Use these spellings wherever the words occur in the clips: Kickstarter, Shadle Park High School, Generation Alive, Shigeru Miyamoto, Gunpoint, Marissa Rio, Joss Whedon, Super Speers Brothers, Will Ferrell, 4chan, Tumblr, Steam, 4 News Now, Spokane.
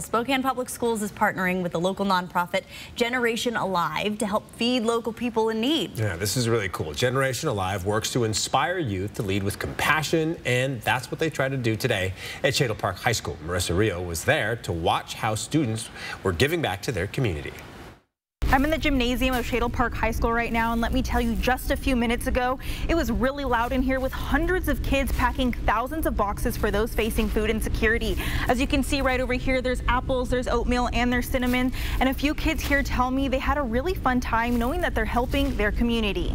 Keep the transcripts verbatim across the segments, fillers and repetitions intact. Spokane Public Schools is partnering with the local nonprofit Generation Alive to help feed local people in need. Yeah, this is really cool. Generation Alive works to inspire youth to lead with compassion, and that's what they try to do today at Shadle Park High School. Marissa Rio was there to watch how students were giving back to their community. I'm in the gymnasium of Shadle Park High School right now, and let me tell you, just a few minutes ago, it was really loud in here with hundreds of kids packing thousands of boxes for those facing food insecurity. As you can see right over here, there's apples, there's oatmeal, and there's cinnamon. And a few kids here tell me they had a really fun time knowing that they're helping their community.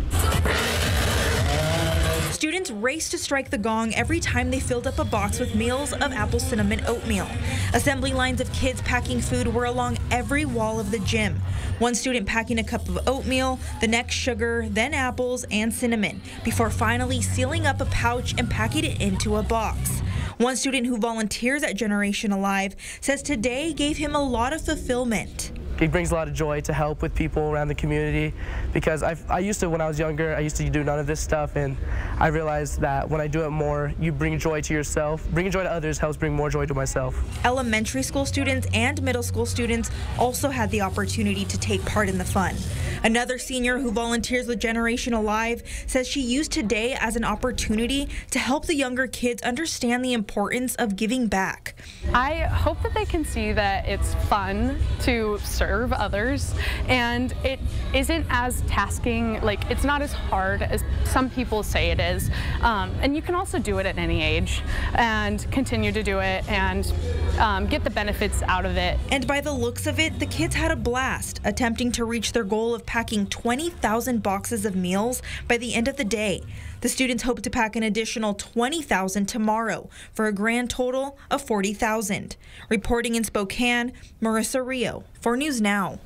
Students raced to strike the gong every time they filled up a box with meals of apple, cinnamon, oatmeal. Assembly lines of kids packing food were along every wall of the gym. One student packing a cup of oatmeal, the next sugar, then apples and cinnamon, before finally sealing up a pouch and packing it into a box. One student who volunteers at Generation Alive says today gave him a lot of fulfillment. It brings a lot of joy to help with people around the community, because I, I used to, when I was younger, I used to do none of this stuff, and I realized that when I do it more, you bring joy to yourself. Bringing joy to others helps bring more joy to myself. Elementary school students and middle school students also had the opportunity to take part in the fun. Another senior who volunteers with Generation Alive says she used today as an opportunity to help the younger kids understand the importance of giving back. I hope that they can see that it's fun to serve others, and it isn't as tasking, like it's not as hard as some people say it is, um, and you can also do it at any age and continue to do it and um, get the benefits out of it. And by the looks of it, the kids had a blast attempting to reach their goal of packing twenty thousand boxes of meals by the end of the day. The students hope to pack an additional twenty thousand tomorrow for a grand total of forty thousand. Reporting in Spokane, Marissa Rio, four news now.